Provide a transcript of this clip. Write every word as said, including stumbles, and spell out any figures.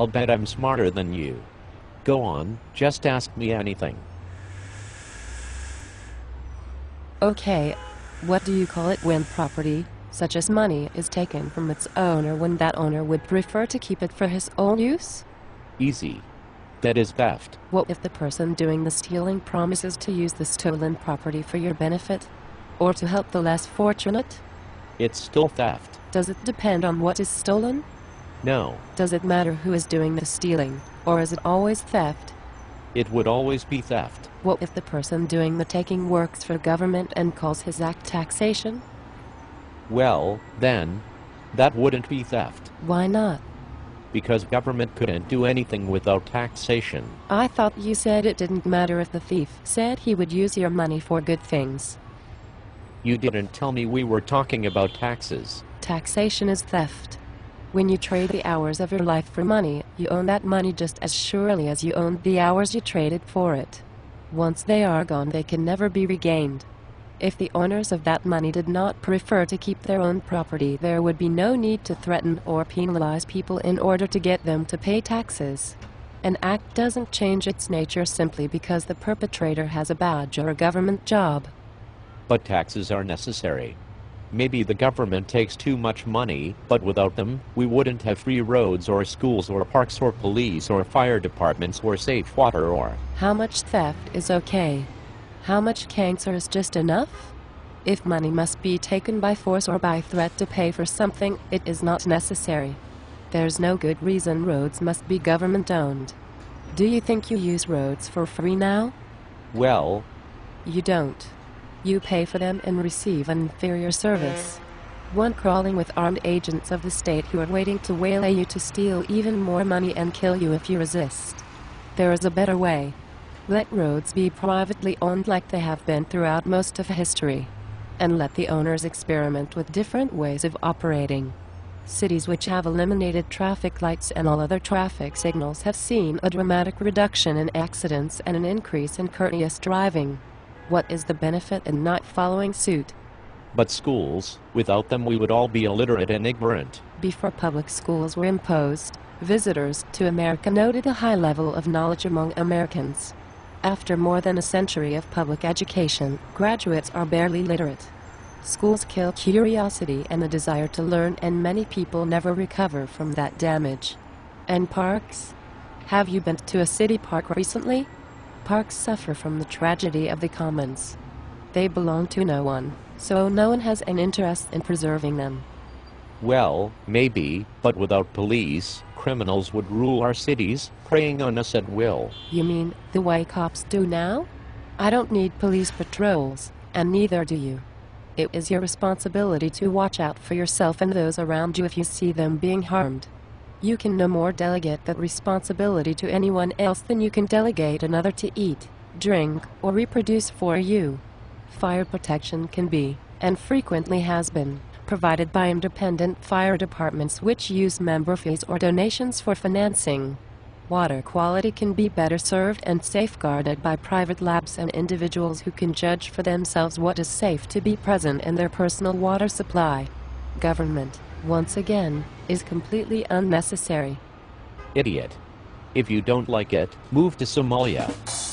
I'll bet I'm smarter than you. Go on, just ask me anything. Okay, what do you call it when property, such as money, is taken from its owner when that owner would prefer to keep it for his own use? Easy. That is theft. What if the person doing the stealing promises to use the stolen property for your benefit? Or to help the less fortunate? It's still theft. Does it depend on what is stolen? No. Does it matter who is doing the stealing, or is it always theft? It would always be theft. What if the person doing the taking works for government and calls his act taxation? Well, then, that wouldn't be theft. Why not? Because government couldn't do anything without taxation. I thought you said it didn't matter if the thief said he would use your money for good things. You didn't tell me we were talking about taxes. Taxation is theft. When you trade the hours of your life for money, you own that money just as surely as you owned the hours you traded for it. Once they are gone, they can never be regained. If the owners of that money did not prefer to keep their own property, there would be no need to threaten or penalize people in order to get them to pay taxes. An act doesn't change its nature simply because the perpetrator has a badge or a government job. But taxes are necessary. Maybe the government takes too much money, but without them, we wouldn't have free roads or schools or parks or police or fire departments or safe water or... How much theft is okay? How much cancer is just enough? If money must be taken by force or by threat to pay for something, it is not necessary. There's no good reason roads must be government-owned. Do you think you use roads for free now? Well... You don't. You pay for them and receive an inferior service. One crawling with armed agents of the state who are waiting to waylay you to steal even more money and kill you if you resist. There is a better way. Let roads be privately owned like they have been throughout most of history. And let the owners experiment with different ways of operating. Cities which have eliminated traffic lights and all other traffic signals have seen a dramatic reduction in accidents and an increase in courteous driving. What is the benefit in not following suit? But schools, without them we would all be illiterate and ignorant. Before public schools were imposed, visitors to America noted a high level of knowledge among Americans. After more than a century of public education, graduates are barely literate. Schools kill curiosity and the desire to learn, and many people never recover from that damage. And parks? Have you been to a city park recently? Parks suffer from the tragedy of the commons. They belong to no one, so no one has an interest in preserving them. Well, maybe, but without police, criminals would rule our cities, preying on us at will. You mean, the way cops do now? I don't need police patrols, and neither do you. It is your responsibility to watch out for yourself and those around you if you see them being harmed. You can no more delegate that responsibility to anyone else than you can delegate another to eat, drink, or reproduce for you. Fire protection can be, and frequently has been, provided by independent fire departments which use member fees or donations for financing. Water quality can be better served and safeguarded by private labs and individuals who can judge for themselves what is safe to be present in their personal water supply. Government, once again, is completely unnecessary. Idiot. If you don't like it, move to Somalia.